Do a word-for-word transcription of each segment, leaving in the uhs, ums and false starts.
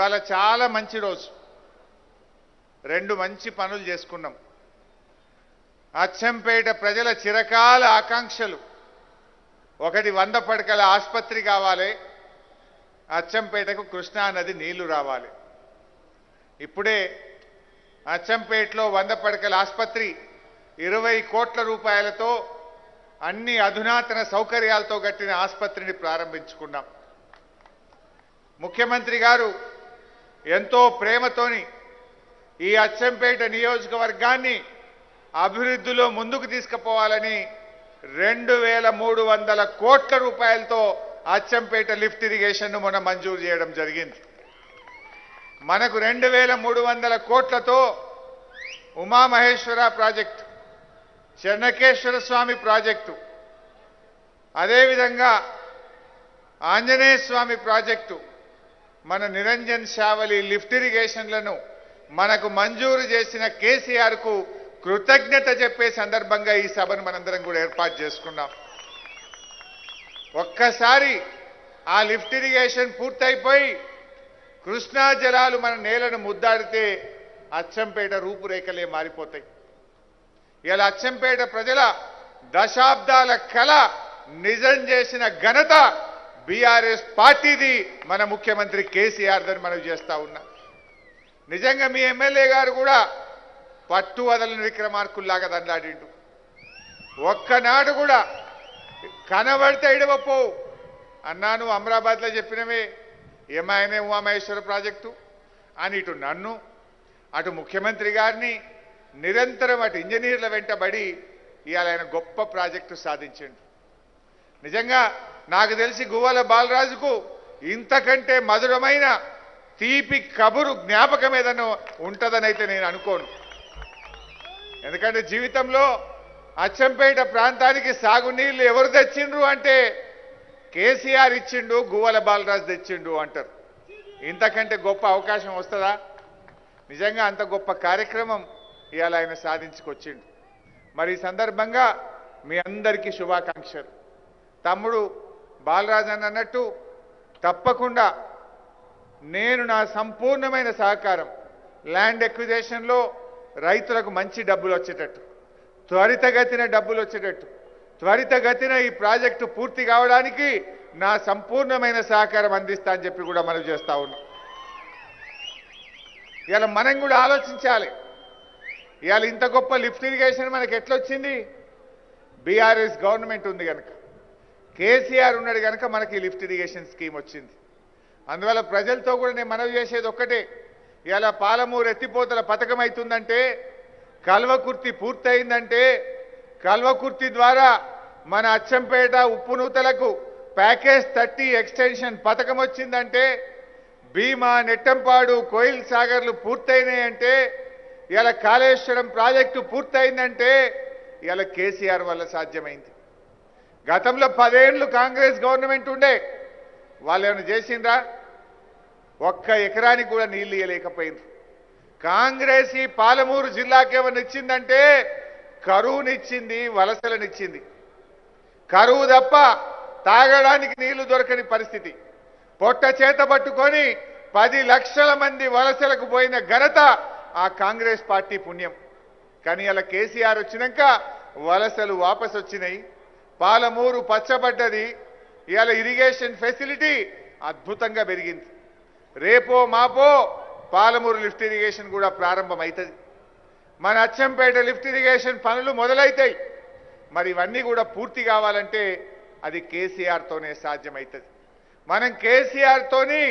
ఇవాల చాలా మంచి రోజు, రెండు మంచి పనులు చేసుకున్నాం. అచ్చంపేట ప్రజల చిరకాల ఆకాంక్షలు, ఒకటి వంద పడకల ఆసుపత్రి కావాలి, అచ్చంపేటకు కృష్ణా నది నీళ్లు రావాలి. ఇప్పుడే అచ్చంపేటలో వంద పడకల ఆసుపత్రి ఇరవై కోట్ల రూపాయలతో అన్ని అధునాతన సౌకర్యాలతో కట్టిన ఆసుపత్రిని ప్రారంభించుకున్నాం. ముఖ్యమంత్రి గారు ఎంతో ప్రేమతోని ఈ అచ్చంపేట నియోజకవర్గాన్ని అభివృద్ధిలో ముందుకు తీసుకుపోవాలని రెండు వేల మూడు వందల కోట్ల రూపాయలతో అచ్చంపేట లిఫ్ట్ ఇరిగేషన్ను మొన్న మంజూరు చేయడం జరిగింది. మనకు రెండు వేల మూడు వందల కోట్లతో ఉమామహేశ్వర ప్రాజెక్టు, చెన్నకేశ్వర స్వామి ప్రాజెక్టు, అదేవిధంగా ఆంజనేయ స్వామి ప్రాజెక్టు, మన నిరంజన్ శావలి లిఫ్ట్ ఇరిగేషన్లను మనకు మంజూరు చేసిన కేసీఆర్కు కృతజ్ఞత చెప్పే సందర్భంగా ఈ సభను మనందరం కూడా ఏర్పాటు చేసుకున్నాం. ఒక్కసారి ఆ లిఫ్ట్ ఇరిగేషన్ పూర్తయిపోయి కృష్ణా జలాలు మన నేలను ముద్దాడితే అచ్చంపేట రూపురేఖలే మారిపోతాయి. ఇలా అచ్చంపేట ప్రజల దశాబ్దాల కల నిజం చేసిన ఘనత బీఆర్ఎస్ పార్టీది, మన ముఖ్యమంత్రి కేసీఆర్ దని మనం చేస్తా ఉన్నా. నిజంగా మీ ఎమ్మెల్యే గారు కూడా పట్టు వదలని విక్రమార్కుల్లాగా దండాడిండు. ఒక్కనాడు కూడా కనబడితే ఇడవపోవు అన్నాను. అమరాబాద్లో చెప్పినవే ఏమైనా ఉమామహేశ్వర ప్రాజెక్టు అని ఇటు నన్ను, అటు ముఖ్యమంత్రి గారిని నిరంతరం అటు ఇంజనీర్ల వెంటబడి ఇవాళ ఆయన గొప్ప ప్రాజెక్టు సాధించండు. నిజంగా నాకు తెలిసి గువ్వల బాలరాజుకు ఇంతకంటే మధురమైన తీపి కబురు, జ్ఞాపకం ఏదన్నా ఉంటుందనైతే నేను అనుకోను. ఎందుకంటే జీవితంలో అచ్చంపేట ప్రాంతానికి సాగునీళ్లు ఎవరు తెచ్చిండ్రు అంటే కేసీఆర్ ఇచ్చిండు, గువ్వల బాలరాజు తెచ్చిండు అంటారు. ఇంతకంటే గొప్ప అవకాశం వస్తుందా? నిజంగా అంత గొప్ప కార్యక్రమం ఇవాళ ఆయన సాధించుకొచ్చిండు. మరి ఈ సందర్భంగా మీ అందరికీ శుభాకాంక్షలు. తమ్ముడు బాలరాజు అని అన్నట్టు తప్పకుండా నేను నా సంపూర్ణమైన సహకారం ల్యాండ్ ఎక్విజేషన్లో రైతులకు మంచి డబ్బులు వచ్చేటట్టు, త్వరితగతిన డబ్బులు వచ్చేటట్టు, త్వరితగతిన ఈ ప్రాజెక్టు పూర్తి కావడానికి నా సంపూర్ణమైన సహకారం అందిస్తా అని చెప్పి కూడా మనం చేస్తా ఉన్నాం. ఇవాళ మనం కూడా ఆలోచించాలి, ఇవాళ ఇంత గొప్ప లిఫ్ట్ ఇరిగేషన్ మనకు ఎట్లొచ్చింది? బీఆర్ఎస్ గవర్నమెంట్ ఉంది కనుక, కేసీఆర్ ఉన్నాడు కనుక మనకి లిఫ్ట్ ఇరిగేషన్ స్కీమ్ వచ్చింది. అందువల్ల ప్రజలతో కూడా నేను మనవి చేసేది ఒక్కటే, ఇలా పాలమూరు ఎత్తిపోతల పథకం అవుతుందంటే, కల్వకుర్తి పూర్తయిందంటే, కల్వకుర్తి ద్వారా మన అచ్చంపేట ఉప్పునూతలకు ప్యాకేజ్ థర్టీ ఎక్స్టెన్షన్ పథకం వచ్చిందంటే, భీమా, నెట్టంపాడు, కోయిల్ సాగర్లు పూర్తయినాయంటే, ఇలా కాళేశ్వరం ప్రాజెక్టు పూర్తయిందంటే ఇలా కేసీఆర్ వల్ల సాధ్యమైంది. గతంలో పదేళ్ళు కాంగ్రెస్ గవర్నమెంట్ ఉండే, వాళ్ళు ఏమైనా చేసిండ్రా? ఒక్క ఎకరానికి కూడా నీళ్లు ఇవ్వలేకపోయింది. కాంగ్రెస్ ఈ పాలమూరు జిల్లాకి ఏమన్నా ఇచ్చిందంటే కరువునిచ్చింది, వలసలనిచ్చింది. కరువు తప్ప తాగడానికి నీళ్లు దొరకని పరిస్థితి, పొట్ట చేత పట్టుకొని పది లక్షల మంది వలసలకు పోయిన ఘనత ఆ కాంగ్రెస్ పార్టీ పుణ్యం. కానీ అలా కేసీఆర్ వచ్చినాక వలసలు వాపసు వచ్చినాయి, పాలమూరు పచ్చబడ్డది, ఇవాళ ఇరిగేషన్ ఫెసిలిటీ అద్భుతంగా పెరిగింది. రేపో మాపో పాలమూరు లిఫ్ట్ ఇరిగేషన్ కూడా ప్రారంభమవుతుంది, మన అచ్చంపేట లిఫ్ట్ ఇరిగేషన్ పనులు మొదలవుతాయి. మరి ఇవన్నీ కూడా పూర్తి కావాలంటే అది కేసీఆర్తోనే సాధ్యమవుతుంది. మనం కేసీఆర్తోని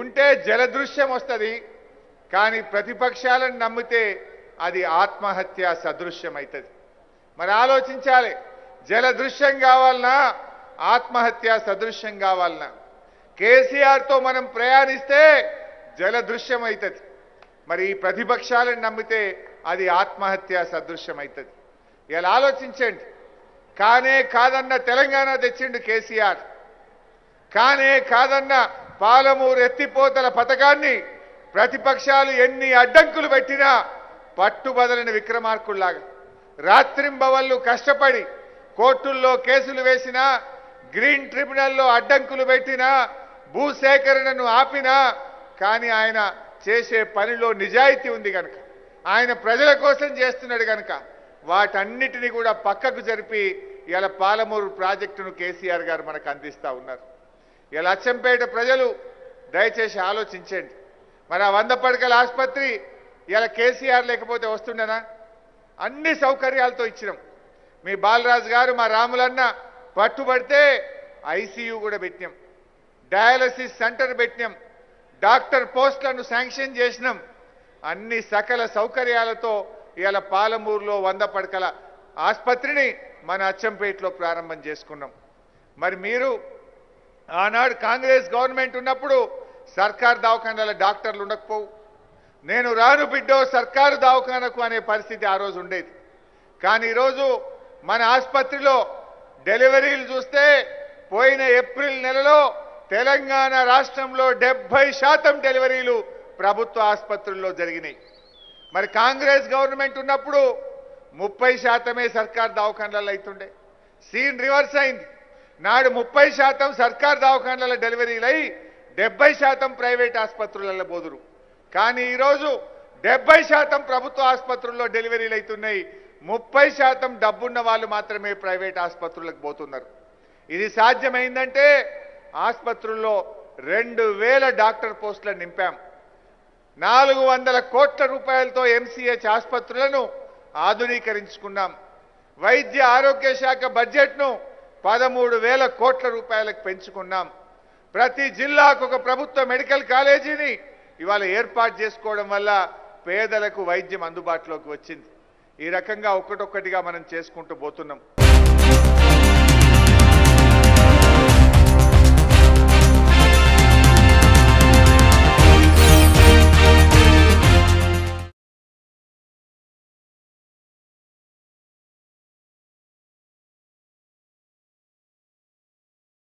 ఉంటే జలదృశ్యం వస్తుంది, కానీ ప్రతిపక్షాలను నమ్మితే అది ఆత్మహత్య సదృశ్యం అవుతుంది. మరి ఆలోచించాలి, జలదృశ్యం కావాలన్నా ఆత్మహత్య సదృశ్యం కావాలన్నా? కేసీఆర్తో మనం ప్రయాణిస్తే జలదృశ్యం అవుతుంది, మరి ఈ ప్రతిపక్షాలను నమ్మితే అది ఆత్మహత్య సదృశ్యం అవుతుంది. ఇలా ఆలోచించండి. కానే కాదన్న తెలంగాణ తెచ్చిండు కేసీఆర్, కానే కాదన్న పాలమూరు ఎత్తిపోతల పథకాన్ని ప్రతిపక్షాలు ఎన్ని అడ్డంకులు పెట్టినా పట్టుబదలని విక్రమార్కుల్లాగా రాత్రింబవళ్ళు కష్టపడి కోర్టుల్లో కేసులు వేసినా, గ్రీన్ ట్రిబ్యునల్లో అడ్డంకులు పెట్టినా, భూసేకరణను ఆపినా, కానీ ఆయన చేసే పనిలో నిజాయితీ ఉంది గనుక ఆయన ప్రజల కోసం చేస్తున్నాడు గనుక వాటన్నిటిని కూడా పక్కకు జరిపి ఇలా పాలమూరు ప్రాజెక్టును కేసీఆర్ గారు మనకు అందిస్తా ఉన్నారు. ఇలా అచ్చంపేట ప్రజలు దయచేసి ఆలోచించండి. మరి ఆ వంద పడకల ఆసుపత్రి ఇలా కేసీఆర్ లేకపోతే వస్తుండేనా? అన్ని సౌకర్యాలతో ఇచ్చినాం. మీ బాలరాజు గారు మా రాములన్న పట్టుబడితే ఐసీయూ కూడా పెట్టినాం, డయాలసిస్ సెంటర్ పెట్టినాం, డాక్టర్ పోస్టులను శాంక్షన్ చేసినాం. అన్ని సకల సౌకర్యాలతో ఇవాళ పాలమూరులో వంద పడకల ఆసుపత్రిని మన అచ్చంపేటలో ప్రారంభం చేసుకున్నాం. మరి మీరు ఆనాడు కాంగ్రెస్ గవర్నమెంట్ ఉన్నప్పుడు సర్కారు దవాఖానాల డాక్టర్లు ఉండకపోవు. నేను రాను బిడ్డో సర్కారు దవాఖానకు అనే పరిస్థితి ఆ రోజు ఉండేది. కానీ ఈరోజు మన ఆసుపత్రిలో డెలివరీలు చూస్తే పోయిన ఏప్రిల్ నెలలో తెలంగాణ రాష్ట్రంలో డెబ్బై శాతం డెలివరీలు ప్రభుత్వ ఆసుపత్రుల్లో జరిగినాయి. మరి కాంగ్రెస్ గవర్నమెంట్ ఉన్నప్పుడు ముప్పై శాతమే సర్కార్ దవాఖానలలో అవుతుండే. సీన్ రివర్స్ అయింది. నాడు ముప్పై శాతం సర్కార్ దవాఖానలలో డెలివరీలు అయి డెబ్బై శాతం ప్రైవేట్ ఆసుపత్రులలో బోదురు. కానీ ఈరోజు డెబ్బై శాతం ప్రభుత్వ ఆసుపత్రుల్లో డెలివరీలు అవుతున్నాయి. ముప్పై శాతం డబ్బున్న వాళ్ళు మాత్రమే ప్రైవేట్ ఆసుపత్రులకు పోతున్నారు. ఇది సాధ్యమైందంటే ఆసుపత్రుల్లో రెండు వేల డాక్టర్ పోస్టులను నింపాం. నాలుగు వందల కోట్ల రూపాయలతో ఎంసీహెచ్ ఆసుపత్రులను ఆధునీకరించుకున్నాం. వైద్య ఆరోగ్య శాఖ బడ్జెట్ను పదమూడు వేల కోట్ల రూపాయలకు పెంచుకున్నాం. ప్రతి జిల్లాకు ఒక ప్రభుత్వ మెడికల్ కాలేజీని ఇవాళ ఏర్పాటు చేసుకోవడం వల్ల పేదలకు వైద్యం అందుబాటులోకి వచ్చింది. ఈ రకంగా ఒక్కటొక్కటిగా మనం చేసుకుంటూ పోతున్నాం.